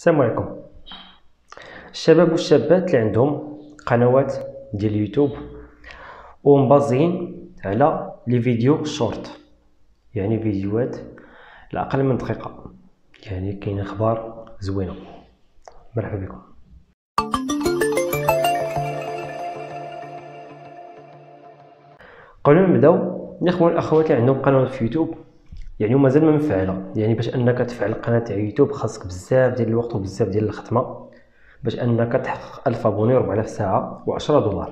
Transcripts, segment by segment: السلام عليكم الشباب والشابات اللي عندهم قنوات ديال اليوتيوب ومبازين على لي فيديو شورت، يعني فيديوهات لاقل من دقيقه، يعني كاين اخبار زوينه. مرحبا بكم. قبل ما نبداو الاخوه والاخوات اللي عندهم قنوات في يوتيوب، يعني مازال ما مفعله، يعني باش انك تفعل قناه تاع يوتيوب خاصك بزاف ديال الوقت وبزاف ديال الخدمه باش انك تحقق 1000 ابوني و4000 ساعه و$10.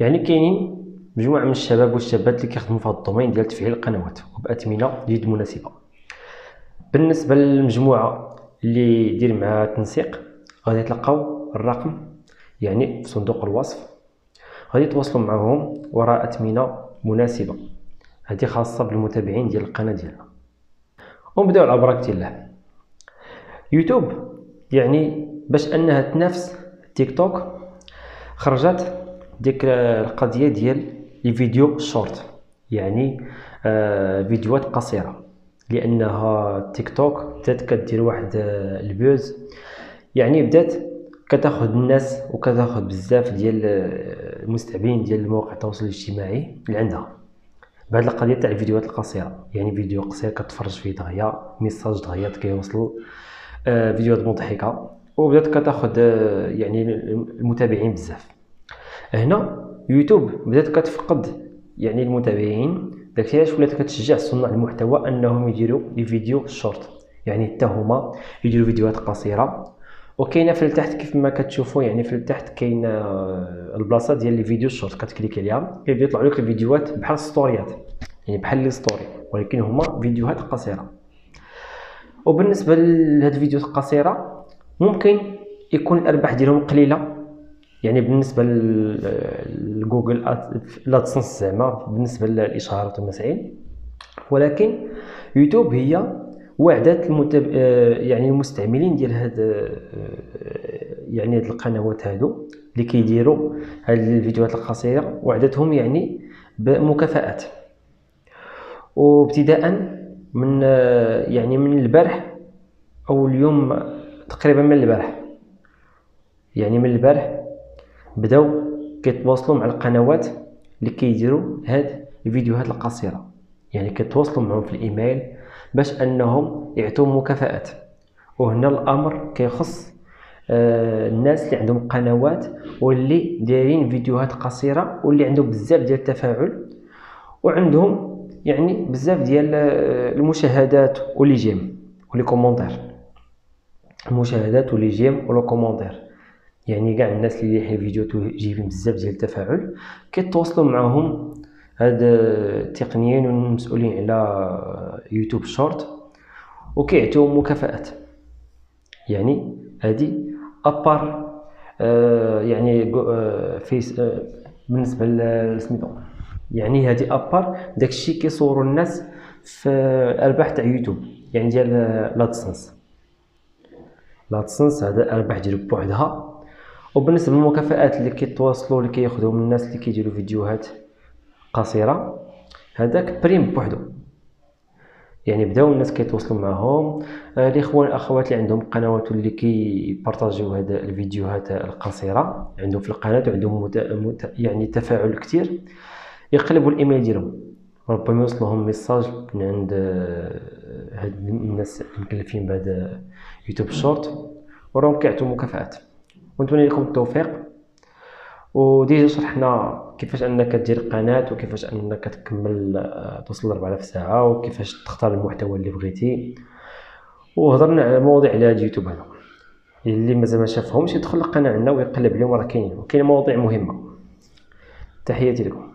يعني كاينين مجموعه من الشباب والشابات اللي كيخدموا في هذا الدومين ديال تفعيل القنوات وباثمنه جد مناسبه. بالنسبه للمجموعه اللي يدير معها تنسيق غادي تلقاو الرقم يعني في صندوق الوصف، غادي تواصلوا معهم وراء اثمنه مناسبه هذه خاصه بالمتابعين ديال القناه ديالنا. ونبداو على بركه الله. يوتيوب يعني باش انها تنافس تيك توك خرجت ديك القضيه ديال لي فيديو شورت، يعني فيديوهات قصيره، لانها تيك توك بدات كدير واحد البوز، يعني بدات كتاخذ الناس وكتاخذ بزاف ديال المستعملين ديال مواقع التواصل الاجتماعي اللي عندها بهاد القضيه تاع الفيديوهات القصيره. يعني فيديو قصير كتفرج فيه دغيا ميساج دغيا كيوصل، فيديوهات مضحكه، وبدات كتاخذ يعني المتابعين بزاف. هنا يوتيوب بدات كتفقد يعني المتابعين، داكشي علاش ولات كتشجع صناع المحتوى انهم يديروا لي فيديو شورت، يعني حتى هما يديروا فيديوهات قصيره. وكاينه في التحت كيف ما كتشوفوا، يعني في التحت كاينه البلاصه ديال لي فيديو شورت، كتكليكي عليها كيبدا يطلعوا لك الفيديوهات بحال ستوريات، يعني بحال لي ستوري ولكن هما فيديوهات قصيره. وبالنسبه لهاد الفيديوهات القصيره ممكن يكون الارباح ديالهم قليله، يعني بالنسبه لجوجل لادسنس زعما بالنسبه للاشهارات والمسائل، ولكن يوتيوب هي وعدات يعني المستعملين ديال هاد يعني هاد القنوات هادو اللي كيديروا هاد الفيديوهات القصيره، وعدتهم يعني بمكافآت. وابتداء من يعني من البارح او اليوم تقريبا، من البارح يعني من البارح بداو كيتواصلوا مع القنوات اللي كيديروا هاد الفيديوهات القصيره، يعني كيتواصلوا معهم في الايميل باش انهم يعطيو مكافآت. وهنا الامر كيخص الناس اللي عندهم قنوات واللي دايرين فيديوهات قصيره واللي عندهم بزاف ديال التفاعل وعندهم يعني بزاف ديال المشاهدات ولي جيم ولي كومونتير، المشاهدات ولي جيم ولي كومونتير، يعني كاع الناس اللي يحيوا فيديوهات وجايبين بزاف ديال التفاعل كيتواصلوا معهم هاد التقنيين والمسؤولين على يوتيوب شورت وكيعطيو مكافآت. يعني هادي ابار يعني فيس بالنسبه لسميتو، يعني هادي ابار داكشي كيصوروا الناس في الارباح تاع يوتيوب، يعني ديال لادسنس. لادسنس هذا الارباح ديالو بوحدها. وبالنسبه للمكافآت اللي كيتواصلوا اللي كياخذوا من الناس اللي كيديروا فيديوهات قصيره، هذاك بريم بوحدو، يعني بداو الناس كيتواصلوا معهم. الاخوان الاخوات اللي عندهم قنوات واللي كيبارطاجيو هاد الفيديوهات القصيره عندهم في القناه وعندهم يعني تفاعل كثير، يقلبوا الايميل ديالهم، ربما يوصلهم ميساج من عند هاد الناس المكلفين بهذا يوتيوب شورت وراهم كيعطيو مكافآت. ونتمنى لكم التوفيق. وديجا شرحنا كيفاش انك دير قناه وكيفاش انك تكمل توصل 4000 ساعه وكيفاش تختار المحتوى اللي بغيتي، وهضرنا على مواضيع على هاد يوتيوب هذا. اللي مازال ما شافهمش يدخل القناه عندنا ويقلب اليوم، راه كاينين وكاين مواضيع مهمه. تحياتي لكم.